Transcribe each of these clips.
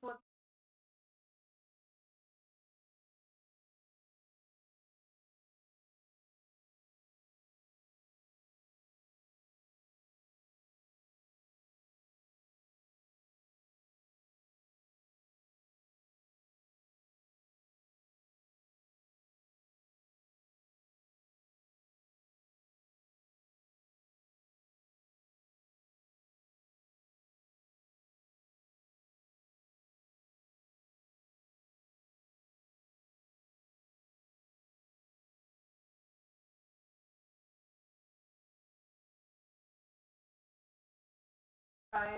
for I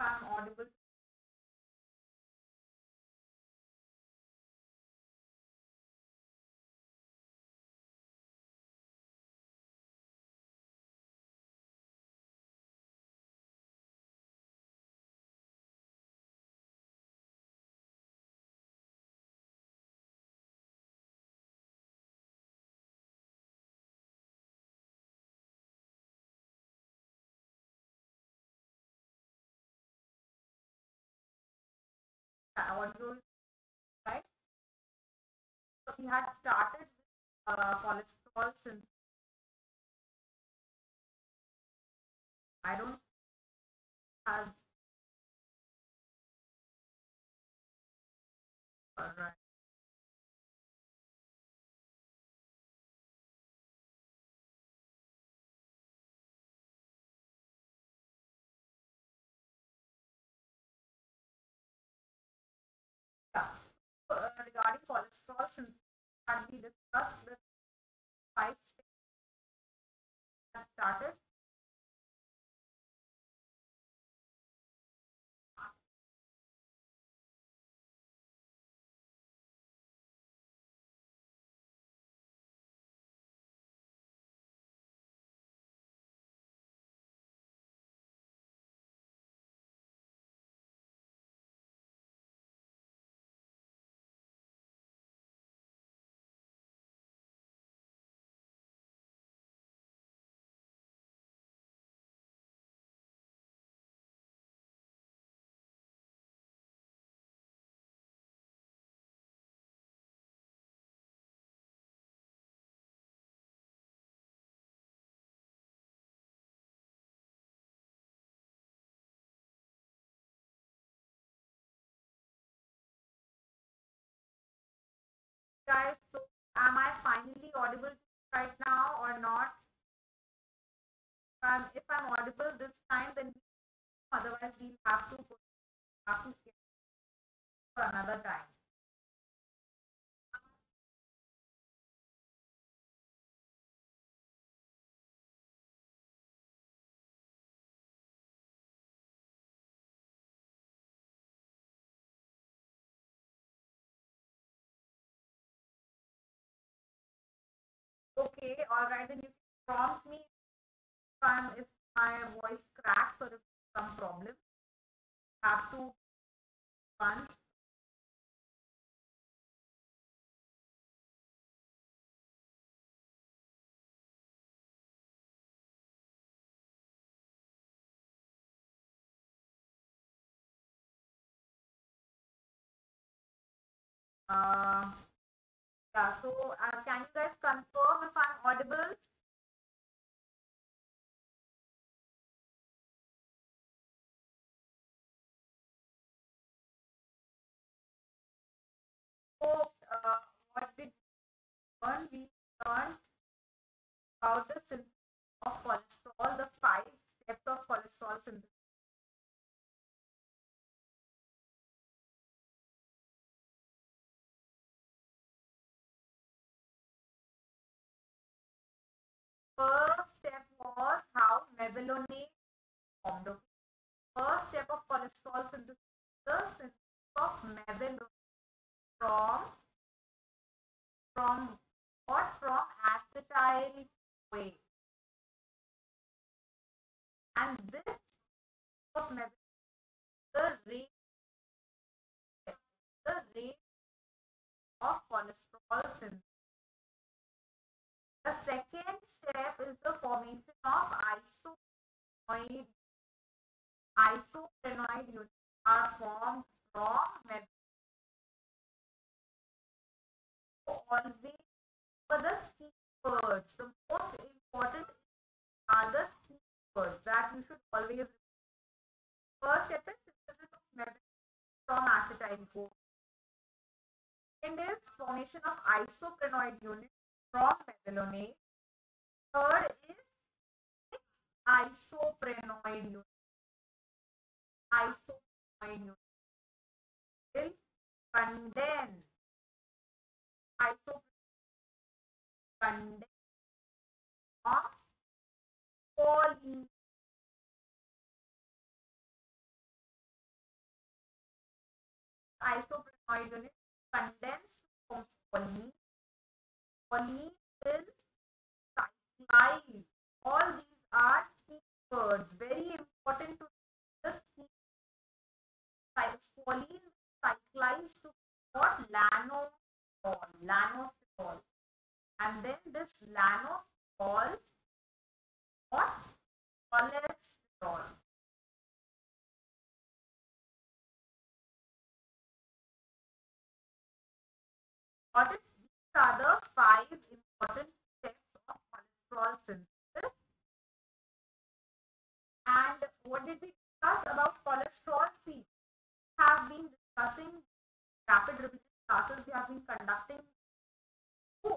am audible. I want to right. So he had started cholesterol synthesis. I don't have all right. Regarding cholesterol synthesis, as we discussed, the 5 stages have started. Guys, so am I finally audible right now or not? If I'm audible this time, then otherwise we'll have to schedule for another time. Okay, all right, then you can prompt me if my voice cracks or if there's some problem. Have to once. Yeah, so can you guys confirm if I'm audible? So what did we learn? We learned about the synthesis of cholesterol, the 5 steps of cholesterol synthesis. First step was how mevalonate formed. First step of cholesterol synthesis is the synthesis of mevalonate from acetyl CoA. and this of navigation the range of cholesterol synthesis. The second step is the formation of isoprenoid. Isoprenoid units are formed from methylation. Always for the keywords, the most important are the keywords that you should always remember. First step is synthesis of methylation from acetyl CoA. Second is formation of isoprenoid units from methylonate. Third is isoprenoid units. Isoprenoid units will condense. Isoprenoid condense on poly. Isoprenoid units condense to polyene. Polyene will cyclide. All these are key words. Very important to the key. Polyene cyclides to what? Lanosterol. And then this lanosterol what? Cholesterol. What is, these are the 5 important steps of cholesterol synthesis. And what did we discuss about cholesterol? See, we have been discussing rapid revision classes. We have been conducting to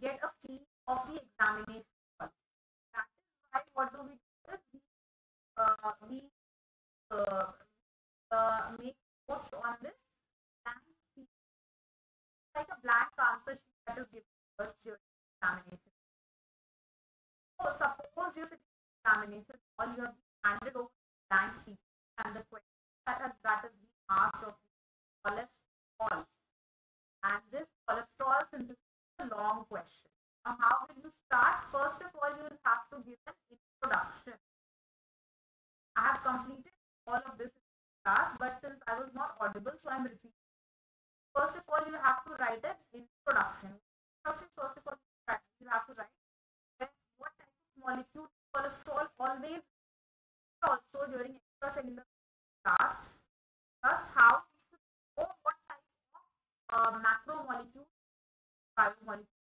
get a feel of the examination. That is why what do we do? We make notes on this. Like a blank answer sheet that is given first during examination. So suppose you sit in examination, all you have handed over blank sheet, and the question that is being asked of you is cholesterol. And this cholesterol synthesis is a long question. Now, how will you start? First of all, you will have to give an introduction. I have completed all of this in class, but since I was not audible, so I am repeating. First of all, you have to write an introduction. First of all, you have to write what type of molecule cholesterol always. Also, during extracellular class, just how we should know what type of macromolecule, biomolecule.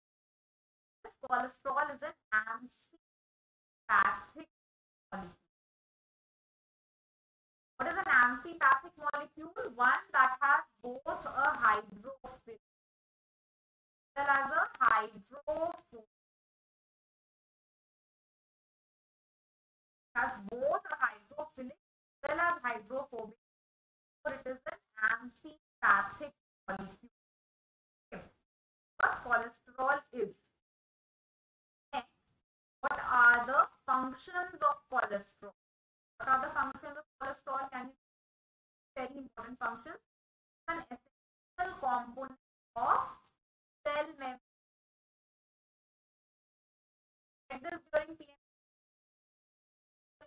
This cholesterol is an amphipathic molecule. What is an amphipathic molecule? One that has both a hydrophilic as well as a hydrophilic. Has both a hydrophilic as well as hydrophobic. So it is an amphipathic molecule. Okay. What cholesterol is? Next, what are the functions of cholesterol? What are the functions of cholesterol? Can be very important functions. An essential component of cell membrane. It is during PM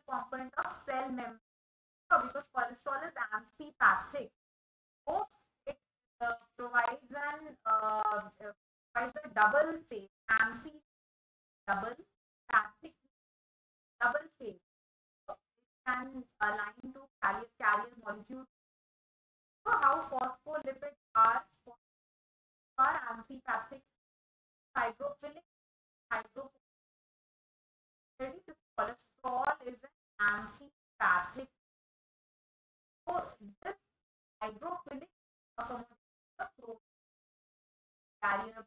component of cell membrane. So because cholesterol is amphipathic, so it provides a double phase, double phase. And align to carrier molecules. So how phospholipids are amphipathic, hydrophilic, hydrophobic. This cholesterol is an amphipathic. So this hydrophilic carrier,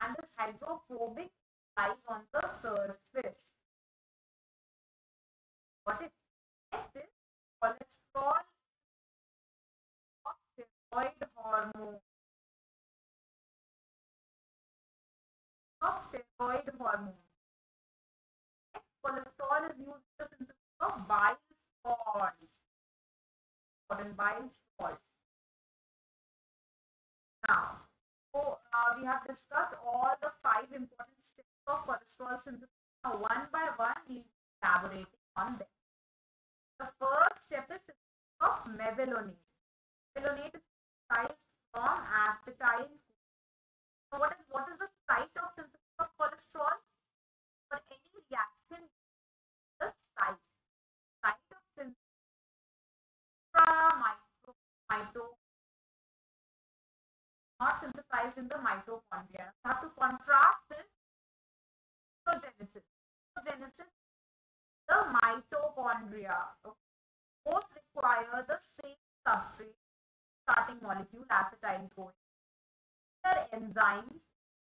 and this hydrophobic lies on the surface. What is next is cholesterol of steroid hormone. Next, cholesterol is used in the synthesis of bile salts. Now, so we have discussed all the 5 important steps of cholesterol synthesis. Now, one by one, we elaborate. on them. The first step is of methylonate. Methylonate is synthesized from acetyl. So what is the site of synthesis of cholesterol? For any reaction, the site. Site of synthesis. Not synthesized in the mitochondria. You have to contrast this Genesis, the mitochondria both require the same substrate, starting molecule, acetyl CoA. Their enzymes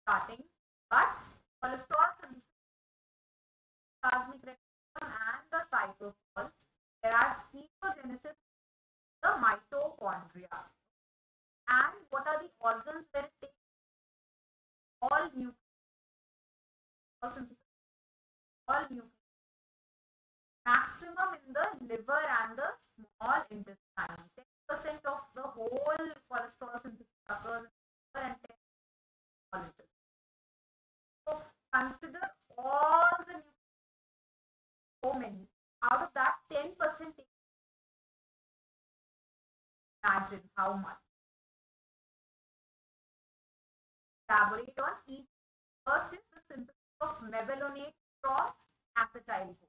starting, but cholesterol synthesis, plasmic reticulum, and the cytosol, whereas ketogenesis, the mitochondria. And what are the organs that take? All nucleus. Maximum in the liver and the small intestine. 10% of the whole cholesterol synthesis occurs in the liver and 10% in the small intestine. So consider all the nucleus, so many. Out of that, 10% takes. Imagine how much. Elaborate on each. First is the synthesis of mevalonate from acetyl CoA.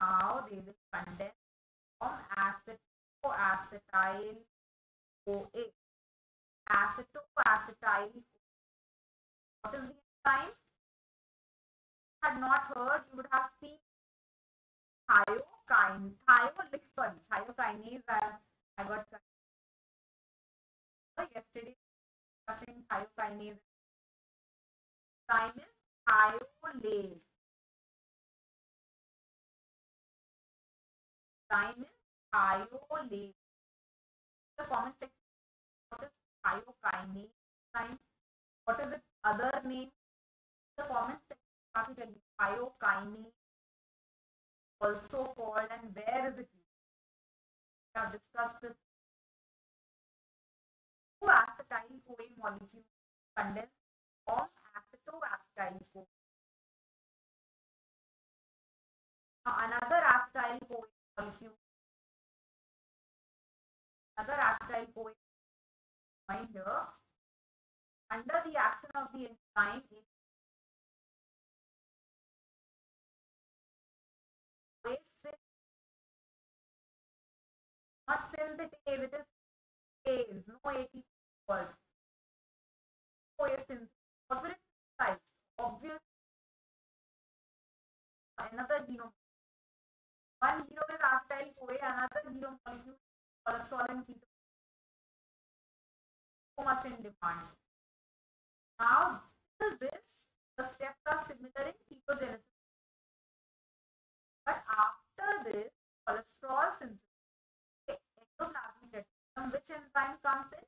Now they will condense from acetyl CoA. What is the enzyme? If you had not heard, you would have seen thiokinase. I got confused. Yesterday, thiokinase. Time is thiolase. The comment section, what is thiokinase? What is the other name? The comment section, you have to tell me. Thiokinase, also called, and where is it? We have discussed this. Two acetyl CoA molecules condensed from acetyl CoA. Now another acetyl CoA molecule. Find here. Under the action of the enzyme, it what will it like? Obviously, another genome. One genome is acetyl CoA, another genome molecule, cholesterol and ketone. So much in demand. Now, this is this. The steps are similar in ketogenesis. But after this, cholesterol synthesis, which enzyme comes in?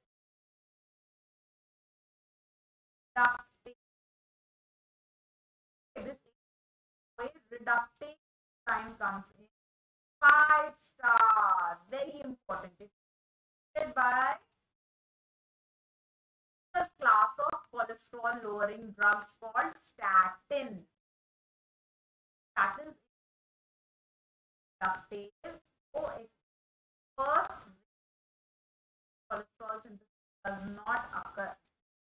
Reductase. This reductase enzyme comes in. 5-star. Very important. It's created by the class of cholesterol lowering drugs called statin. Statin reductase OH. First, cholesterol synthesis does not occur,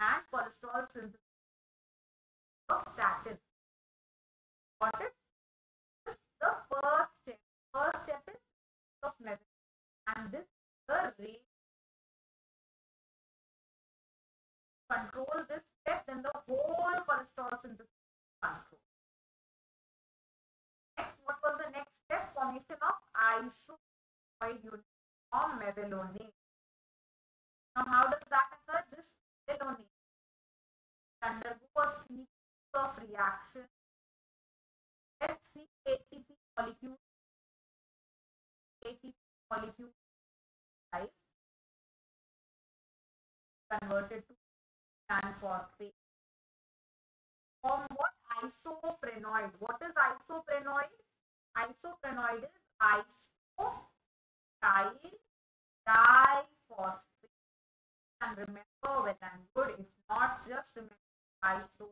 and cholesterol synthesis of statin. What is this? The first step. First step is of methylation, and this is the rate. Control this step, then the whole cholesterol synthesis control. Next, what was the next step? Formation of isoisoid unit from methylonate. Now, how does that occur? This methylonate undergo a series of reactions. Get 3 ATP molecules. Converted to and phosphate. Form what? Isoprenoid. What is isoprenoid? Isoprenoid is isotriol diphosphate. And remember, when I'm good, if not, just remember iso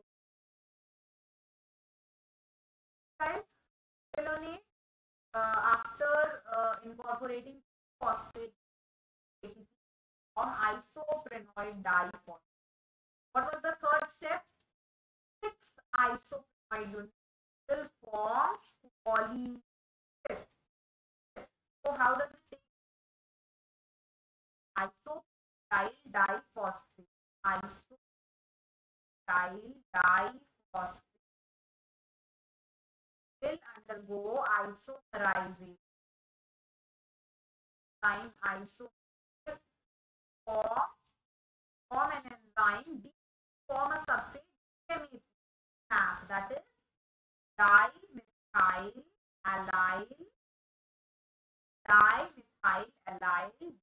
time cellonate after incorporating phosphate on isoprenoid dipole. What was the third step? 6 isoprenoid units will form poly. So how does it take? Isopyryl diphosphate will undergo isomerization. Enzyme isomerase form an enzyme, form a substrate DMAP, that is dimethyl allyl diphosphate.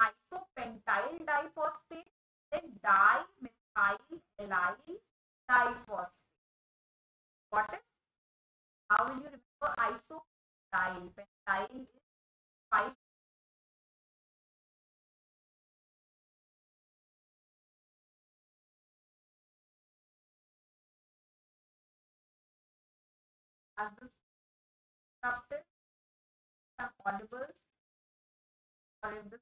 Isopentyl diphosphate, then dimethyl allyl diphosphate. What is? How will you remember isopentyl? Pentyl is 5. As this disrupted, some audible, or if this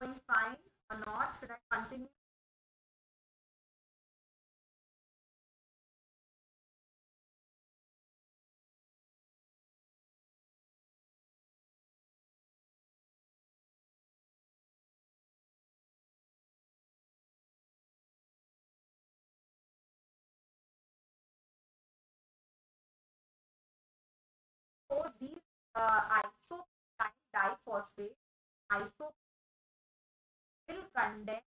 going fine or not, should I continue? So these isopentyl diphosphate will condense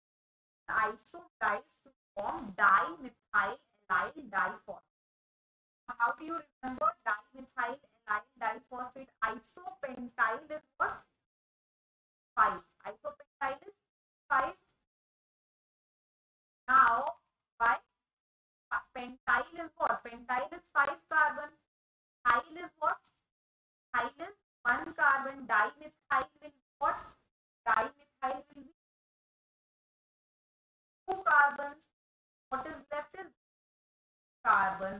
the isomerized to form dimethyl allyl diphosphate. How do you remember dimethyl allyl diphosphate? Isopentyl is what? 5. Isopentyl is 5. Now, why? Pentyl is what? Pentyl is 5 carbon. Thiol is what? Thiol is 1 carbon. Dimethyl will be what? Dimethyl will be 2 carbons. What is left is carbon.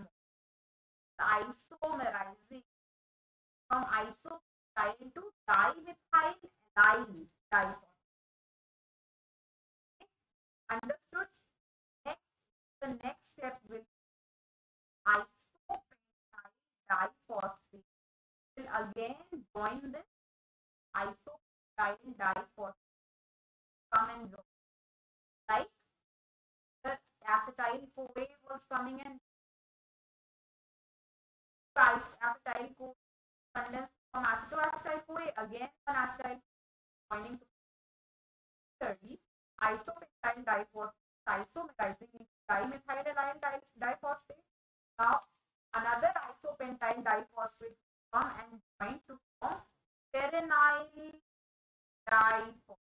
The isomerizing from isopentyl to dimethyl allyl diphosphate. Understood? Next, the next step will be diphosphate will again join this isopentyl diphosphate, come and join, like the acetyl CoA was coming and acetyl CoA condensed from acetoacetyl CoA, again an acetyl joining to isopentyl diphosphate isomerizing into dimethyl allyl diphosphate. Now another isopentyl diphosphate come and join to form gerenyl diphosphate.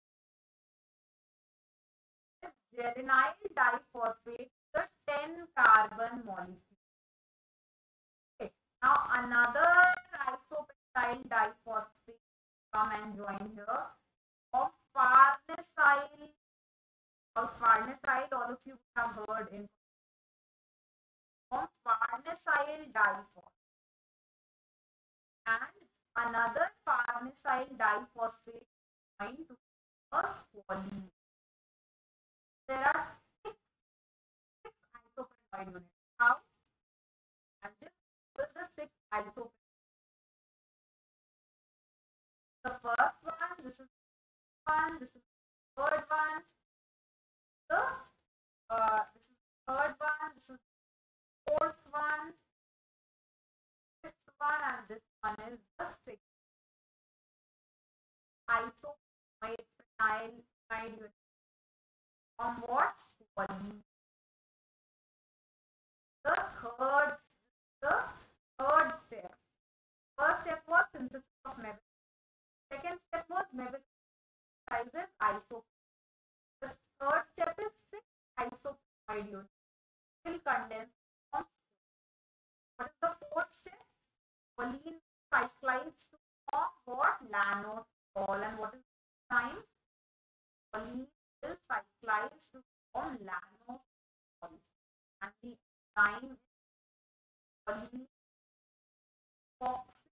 This gerenyl diphosphate is a 10 carbon molecule. Okay. Now another isopentyl diphosphate come and join here of farnesyl. Of farnesyl, all of you have heard in. From farnesyl diphosphate and another farnesyl diphosphate joined to a squalene. There are 6 isoprenoid units. How? And just with the 6 isoprenoid. The first one, this is the one, this is the third one, this is the third one, this is fourth one, fifth one, and this one is the 6th. Isoprenoid unit from what? Squalene. The third step. First step was synthesis of mevalonate. Second step was mevalonate isoprenoid. The third step is 6 isoprenoid units will condense. What is the fourth step? Choline cyclides to form what? Lanosol. And what is time, choline is cyclized to form lanosyl, and the enzyme is choline epoxy.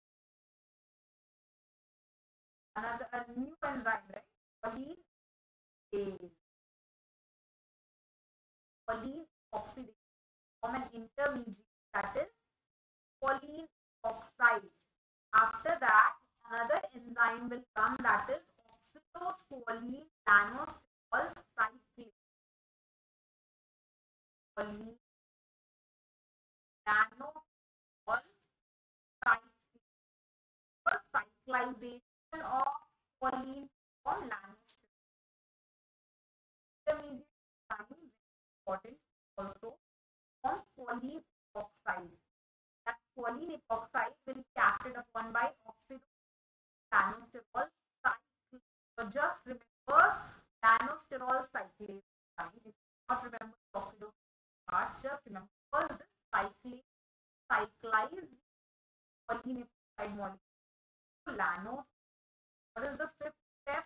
Another new enzyme, right? Choline oxidase. Choline oxidase form an intermediate, that is choline oxide. After that, another enzyme will come, that is oxytocholine lanosterol cyclase. Choline lanosterol cyclase. The cyclization of choline from lanosterol. Intermediate enzyme is important also forms choline epoxide. That choline epoxide will be acted upon by oxytocholine lanosterol cyclase. So just remember lanosterol cyclase. If you not remember the oxytocholine part, just remember the cyclase, cyclize choline epoxide molecule. So lanosterol. What is the fifth step?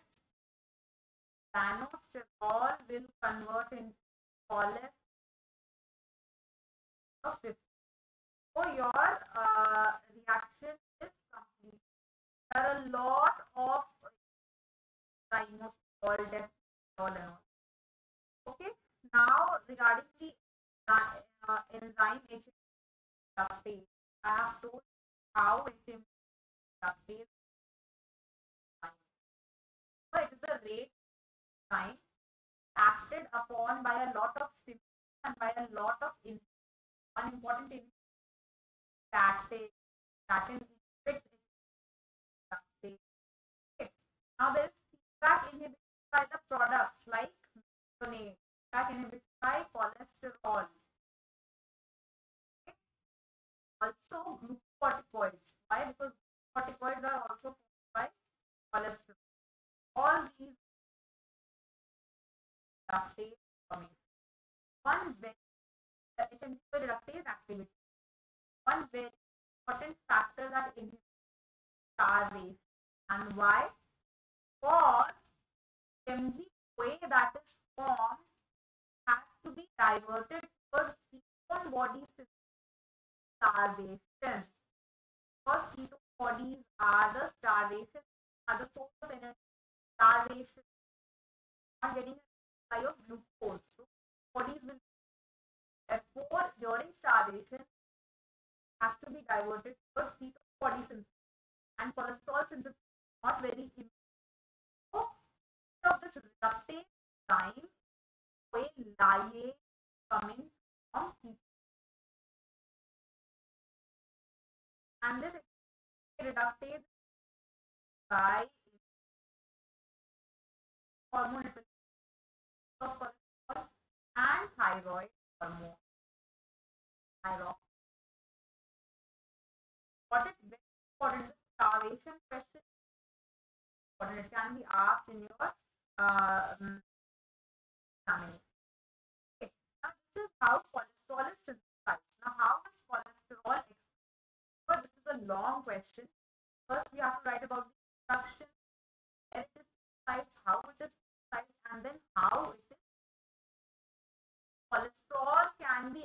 Lanosterol will convert into cholesterol. So your reaction is complete. There are a lot of linosterol, dexterol and all. Okay. Now regarding the enzyme HMG reductase, I have told how HMG reductase. So it is a rate enzyme acted upon by a lot of stimuli and by a lot of insulin. One important thing statin inhibits HMG reductase. Okay. Now there is feedback inhibited by the products like metronate, feedback inhibited by cholesterol, okay. Also glucocorticoids. Why? Because glucocorticoids are also formed by cholesterol. All these reductase formation. One very HMG reductase activity. One very important factor that inhibits starvation. And why? Because HMG way that is formed has to be diverted towards ketone body starvation. Because ketone bodies are the starvation, are the source of energy. Starvation. Not getting a supply of glucose. So bodies will. Therefore, during starvation, has to be diverted towards ketone body synthesis and cholesterol synthesis is not very important. So, of this reductase enzyme, way lyase coming from ketone, and this reductase by hormone replacement of cholesterol and thyroid hormone. What is very important is the starvation question. What it can be asked in your examination. Okay. Now this is how cholesterol is synthesized. Now how is cholesterol expressed? So this is a long question. First we have to write about the instruction, where it is synthesized, how it is synthesized, and then how it is. Cholesterol can be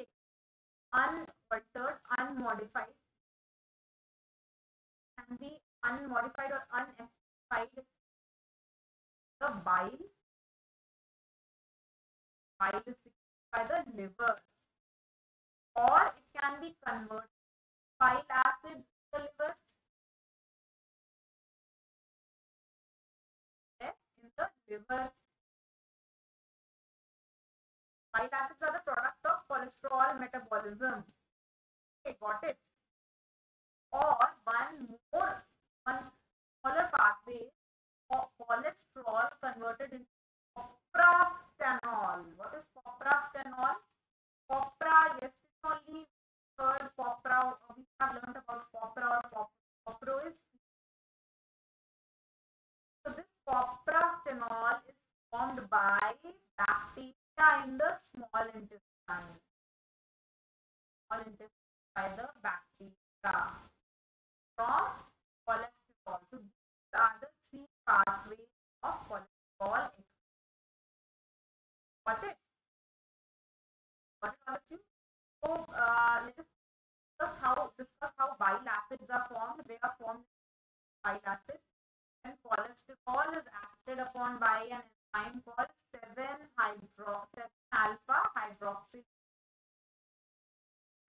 unaltered, unmodified. Can be unmodified or unaffected. The bile is secreted by the liver, or it can be converted bile acid to the liver. Yes, in the liver. Bile acids are the product of cholesterol metabolism. Okay, got it. Or one smaller pathway for cholesterol converted into coprastenol. What is coprastenol? Copra, yes, it's only heard copra. We have learned about copra or copro is. So this coprastenol is formed by bacteria in the small intestine. Small intestine by the bacteria from cholesterol. So these are the three pathways of polymer. Got it? So let us discuss how bile acids are formed. They are formed by bile acids, and cholesterol is acted upon by an enzyme called 7-alpha-hydroxylase.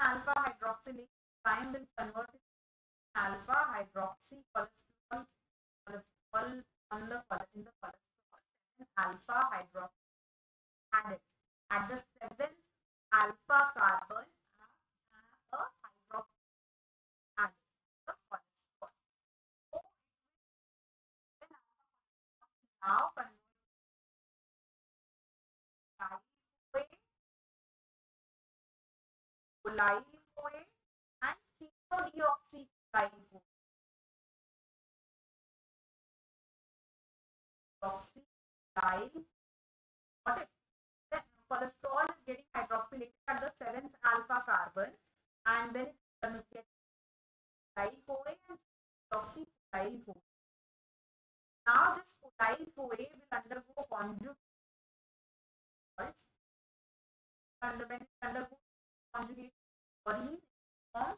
Alpha-hydroxylase enzyme will convert it to alpha-hydroxycholesterol in the cholesterol. And alpha-hydroxy added at the 7-alpha carbon. Now, glycoe and chenodeoxyglycoe. Got it? Then cholesterol is getting hydroxylated at the 7th alpha carbon, and then it gets glycoe and chenodeoxyglycoe. Now this glycoe will undergo conjugation chlorine from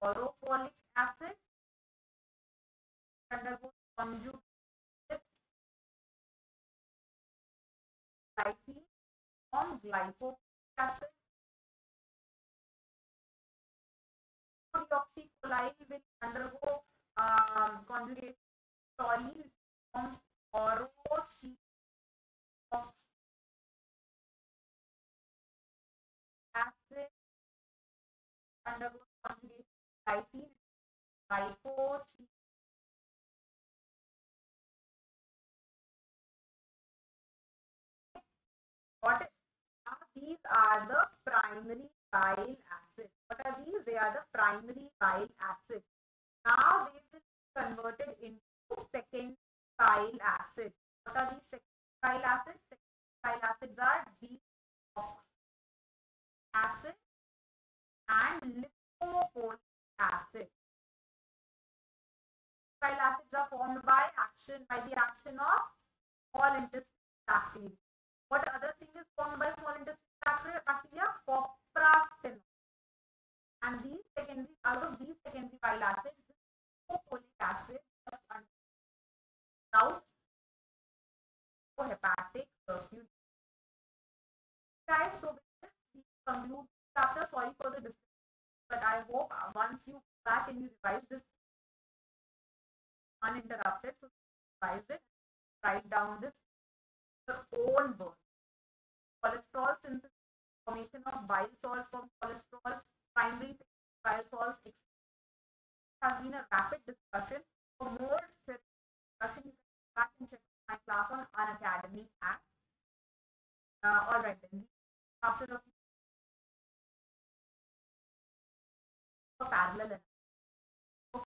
chloropholic acid. Undergo conjugation glycine from glycoic acid. Deoxycholide will undergo conjugation chlorine from orochenoxy acid. Undergoes conjugation glycine glycochenoxy acid. What is, now these are the primary bile acids. What are these? They are the primary bile acids. Now they will be converted into secondary bile acids. What are these secondary bile acids? Secondary bile acids are deoxyribonucleic acid and lipophilic acid. Bile acids are formed by the action of small intestine bacteria. What other thing is formed by small intestine bacteria? Coprastin. And these secondary, out of these secondary bile acids, lipophilic acid just out hepatic circuit. Guys, so with this we conclude chapter. Sorry for the discussion, but I hope once you go back and you revise this uninterrupted, so revise it, write down this your own words. Cholesterol synthesis, formation of bile salts from cholesterol, primary bile salts. It has been a rapid discussion. For more discussion, you can back and check my class on Unacademy app. All right then. After the parallel.